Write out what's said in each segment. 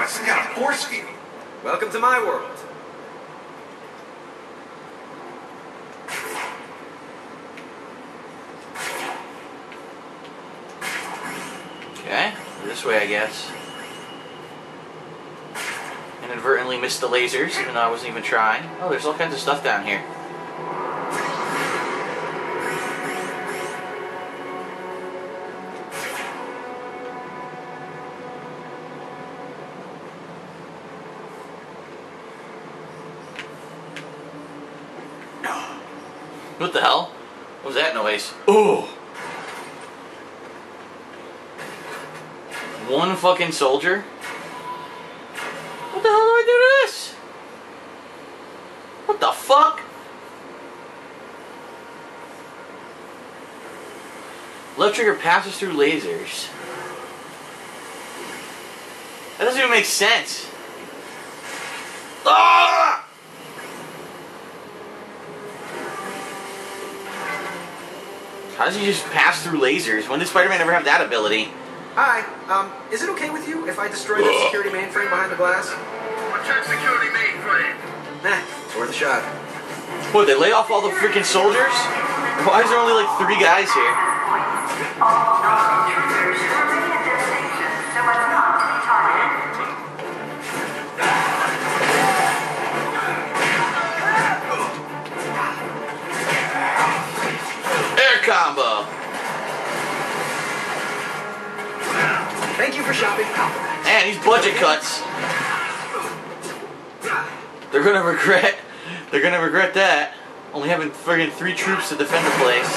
What's the kind of force field? Welcome to my world. Okay, this way I guess. Inadvertently missed the lasers, even though I wasn't even trying. Oh, there's all kinds of stuff down here. What the hell? What was that noise? Ooh! One fucking soldier? What the hell do I do to this? What the fuck? Left trigger passes through lasers. That doesn't even make sense. Ah! How does he just pass through lasers? When did Spider-Man ever have that ability? Hi, is it okay with you if I destroy the security mainframe behind the glass? What's that security mainframe? Nah, it's worth a shot. What, they lay off all the freaking soldiers? Why is there only like 3 guys here? Air combo! Thank you for shopping. Man, these budget cuts. They're gonna regret that. Only having friggin' 3 troops to defend the place.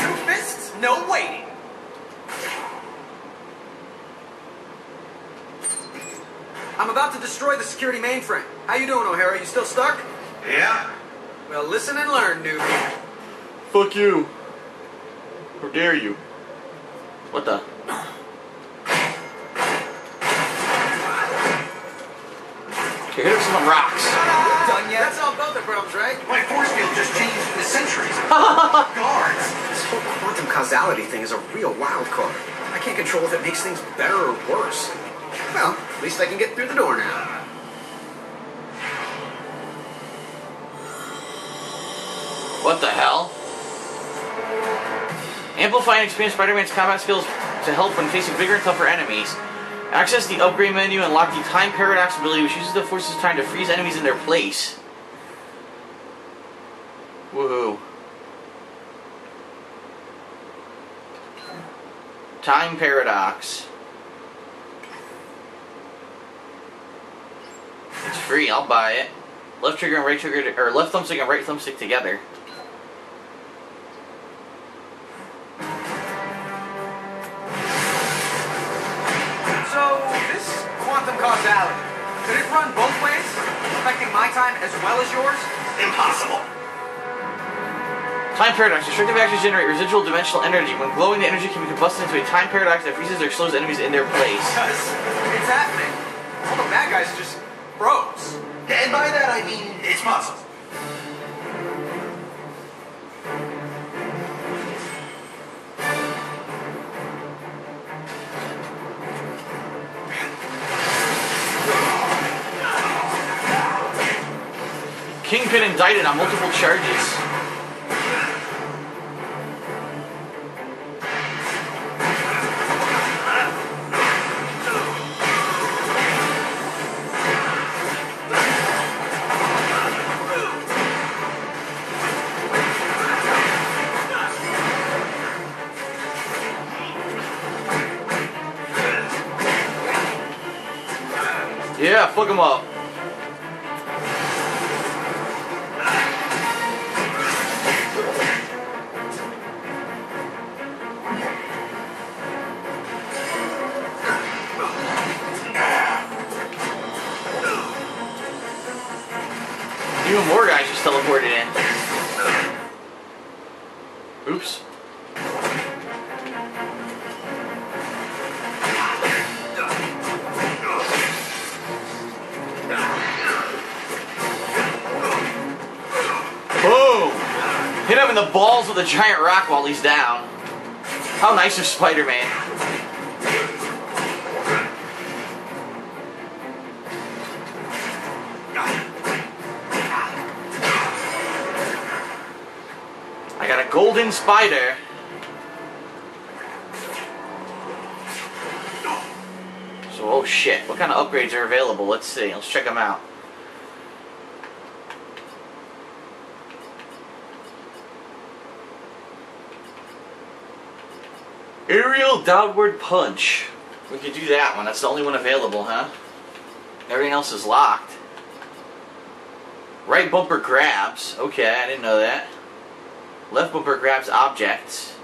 Two fists, no waiting. I'm about to destroy the security mainframe. How you doing, O'Hara? You still stuck? Yeah. Well, listen and learn, dude. Fuck you. How dare you? What the? Okay, hit up some rocks. Done yet? That's all about the problems, right? My force field just changed in the centuries. Guards! This whole quantum causality thing is a real wild card. I can't control if it makes things better or worse. Well, at least I can get through the door now. What the hell? Amplify and expand Spider-Man's combat skills to help when facing bigger and tougher enemies. Access the upgrade menu and lock the Time Paradox ability, which uses the forces of time to freeze enemies in their place. Woohoo. Time Paradox. It's free, I'll buy it. Left trigger and right trigger, or left thumbstick and right thumbstick together. Causality. Could it run both ways, affecting my time as well as yours? Impossible. Time Paradox. Restrictive actions generate residual dimensional energy. When glowing, the energy can be combusted into a time paradox that freezes or slows enemies in their place. It's happening. All the bad guys just froze. And by that I mean it's possible. Kingpin indicted on multiple charges. Yeah, fuck him up. Even more guys just teleported in. Oops. Boom! Hit him in the balls with a giant rock while he's down. How nice of Spider-Man. I got a golden spider. So, oh shit, what kind of upgrades are available? Let's see, let's check them out. Aerial downward punch. We could do that one. That's the only one available, huh? Everything else is locked. Right bumper grabs. Okay, I didn't know that. Left bumper grabs objects.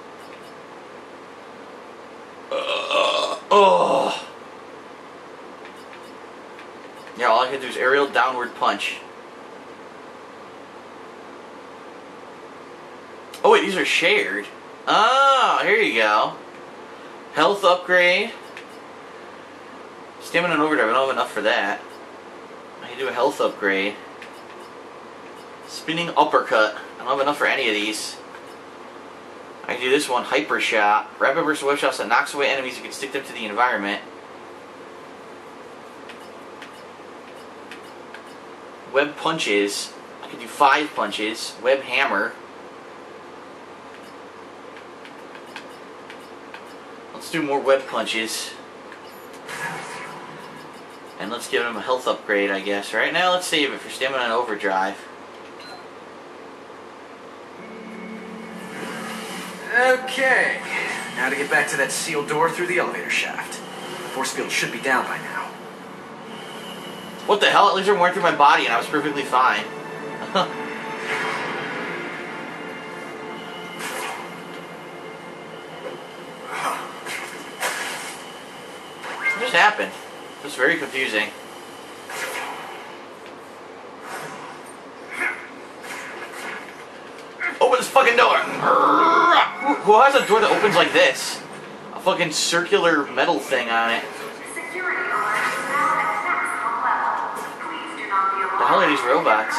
Oh. Yeah, all I can do is aerial downward punch. Oh wait, these are shared. Oh, here you go. Health upgrade. Stamina and overdrive, I don't have enough for that. I can do a health upgrade. Spinning uppercut. I don't have enough for any of these. I can do this one, hyper shot. Rapid burst of web shots that knocks away enemies, you can stick them to the environment. Web punches. I can do 5 punches. Web hammer. Let's do more web punches. And let's give him a health upgrade, I guess. Right now, let's save it for stamina and overdrive. Okay. Now to get back to that sealed door through the elevator shaft. The force field should be down by now. What the hell? At least I'm wearing through my body and I was perfectly fine. What just happened? It was very confusing. Open this fucking door! Who has a door that opens like this? A fucking circular metal thing on it. The hell are these robots?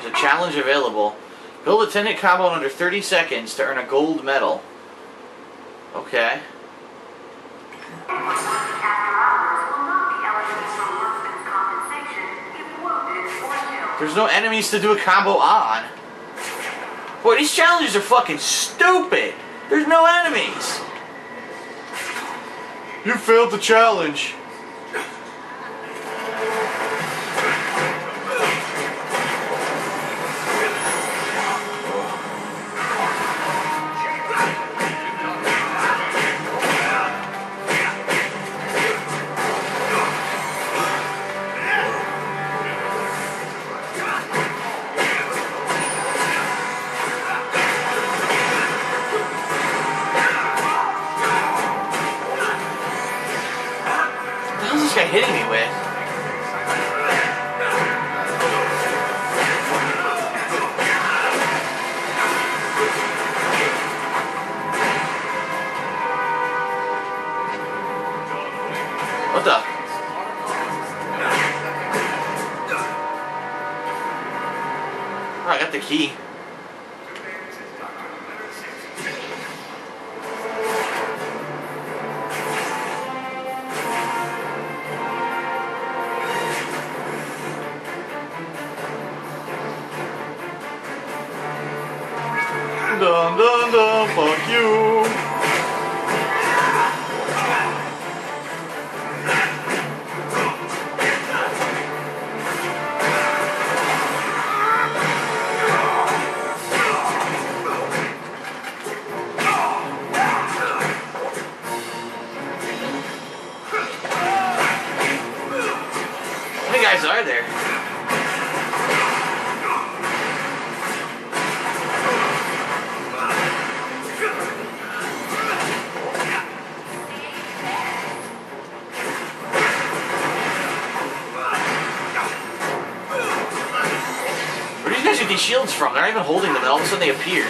There's a challenge available. Build a 10-hit combo in under 30 seconds to earn a gold medal. Okay. There's no enemies to do a combo on. Boy, these challenges are fucking stupid. There's no enemies. You failed the challenge. Hitting me with. What the? Oh, I got the key. Dun dun dun, fuck you. How many guys are there? These shields from? They're not even holding them and all of a sudden they appear.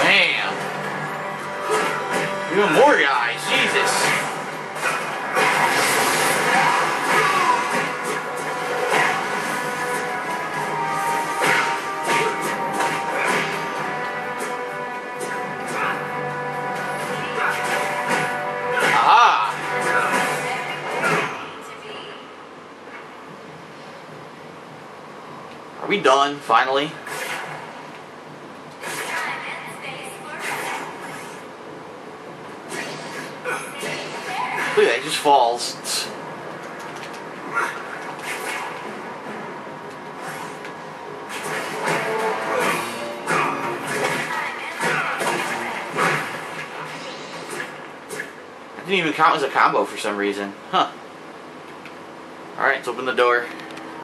Damn. Even more guys, Jesus. we done, finally? Look at that, it just falls. Didn't even count as a combo for some reason. Huh. Alright, let's open the door.